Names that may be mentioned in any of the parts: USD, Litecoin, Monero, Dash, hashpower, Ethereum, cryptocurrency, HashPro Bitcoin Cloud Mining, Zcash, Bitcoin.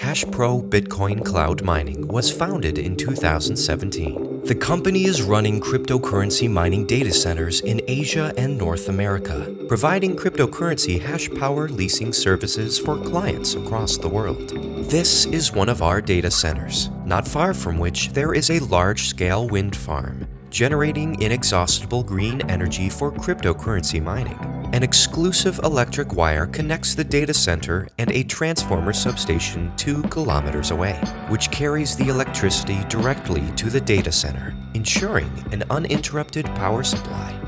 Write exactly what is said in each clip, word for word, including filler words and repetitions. HashPro Bitcoin Cloud Mining was founded in two thousand seventeen. The company is running cryptocurrency mining data centers in Asia and North America, providing cryptocurrency hash power leasing services for clients across the world. This is one of our data centers, not far from which there is a large-scale wind farm, generating inexhaustible green energy for cryptocurrency mining. An exclusive electric wire connects the data center and a transformer substation two kilometers away, which carries the electricity directly to the data center, ensuring an uninterrupted power supply.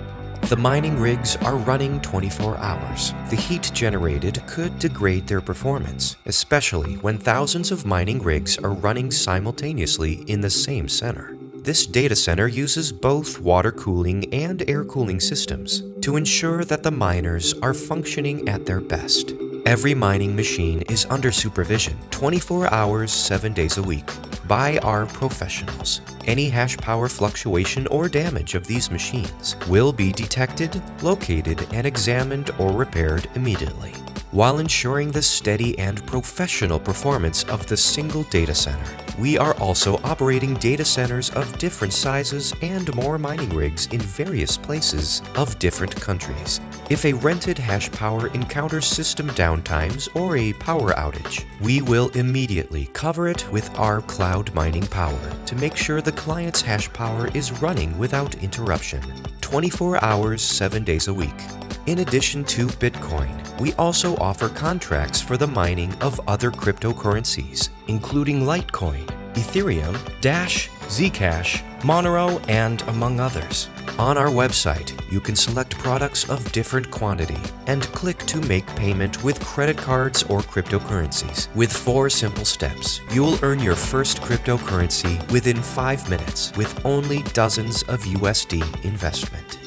The mining rigs are running twenty-four hours. The heat generated could degrade their performance, especially when thousands of mining rigs are running simultaneously in the same center. This data center uses both water cooling and air cooling systems to ensure that the miners are functioning at their best. Every mining machine is under supervision twenty-four hours, seven days a week by our professionals. Any hash power fluctuation or damage of these machines will be detected, located, and examined or repaired immediately, while ensuring the steady and professional performance of the single data center. We are also operating data centers of different sizes and more mining rigs in various places of different countries. If a rented hash power encounters system downtimes or a power outage, we will immediately cover it with our cloud mining power to make sure the client's hash power is running without interruption, twenty-four hours, seven days a week. In addition to Bitcoin, we also offer contracts for the mining of other cryptocurrencies, including Litecoin, Ethereum, Dash, Zcash, Monero, and among others. On our website, you can select products of different quantity and click to make payment with credit cards or cryptocurrencies. With four simple steps, you'll earn your first cryptocurrency within five minutes with only dozens of U S D investment.